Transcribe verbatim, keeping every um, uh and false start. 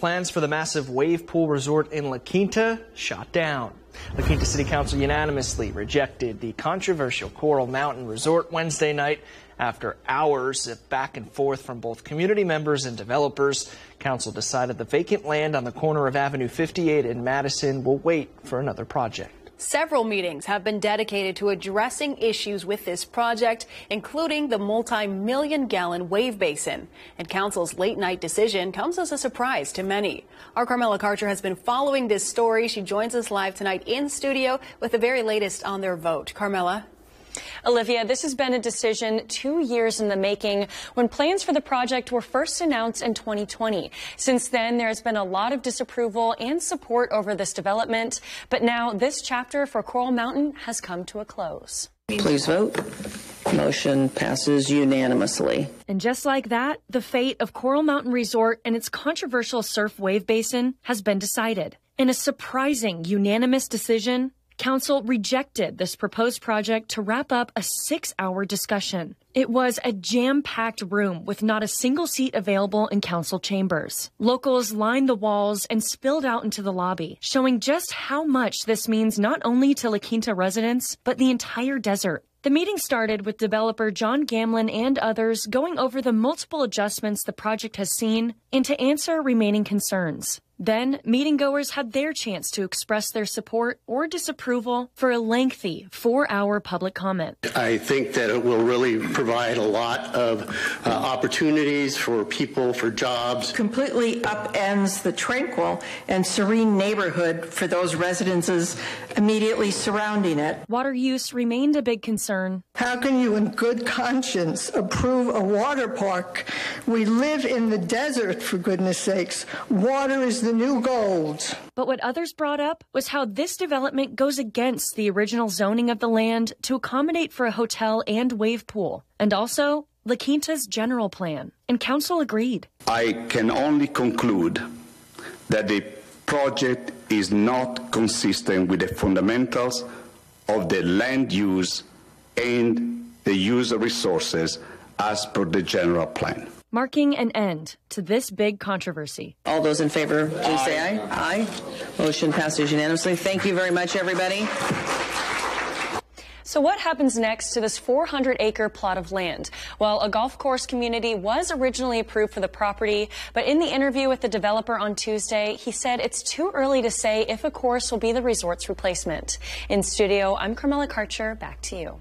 Plans for the massive wave pool resort in La Quinta shot down. La Quinta City Council unanimously rejected the controversial Coral Mountain Resort Wednesday night after hours of back and forth from both community members and developers. Council decided the vacant land on the corner of Avenue fifty-eight in Madison will wait for another project. Several meetings have been dedicated to addressing issues with this project, including the multi-million gallon wave basin. And Council's late night decision comes as a surprise to many. Our Carmela Karcher has been following this story. She joins us live tonight in studio with the very latest on their vote. Carmela. Olivia, this has been a decision two years in the making when plans for the project were first announced in twenty twenty. Since then, there has been a lot of disapproval and support over this development. But now this chapter for Coral Mountain has come to a close. Please vote. Motion passes unanimously. And just like that, the fate of Coral Mountain Resort and its controversial surf wave basin has been decided. In a surprising unanimous decision, Council rejected this proposed project to wrap up a six-hour discussion. It was a jam-packed room with not a single seat available in council chambers. Locals lined the walls and spilled out into the lobby, showing just how much this means not only to La Quinta residents, but the entire desert. The meeting started with developer John Gamlin and others going over the multiple adjustments the project has seen and to answer remaining concerns. Then, meeting-goers had their chance to express their support or disapproval for a lengthy four-hour public comment. I think that it will really provide a lot of uh, opportunities for people, for jobs. Completely upends the tranquil and serene neighborhood for those residences immediately surrounding it. Water use remained a big concern. How can you in good conscience approve a water park? We live in the desert, for goodness sakes. Water is the The new gold. But what others brought up was how this development goes against the original zoning of the land to accommodate for a hotel and wave pool, and also La Quinta's general plan. And council agreed. I can only conclude that the project is not consistent with the fundamentals of the land use and the use of resources as per the general plan. Marking an end to this big controversy. All those in favor, please say aye. Aye. Motion passes unanimously. Thank you very much, everybody. So what happens next to this four hundred acre plot of land? Well, a golf course community was originally approved for the property, but in the interview with the developer on Tuesday, he said it's too early to say if a course will be the resort's replacement. In studio, I'm Carmela Karcher. Back to you.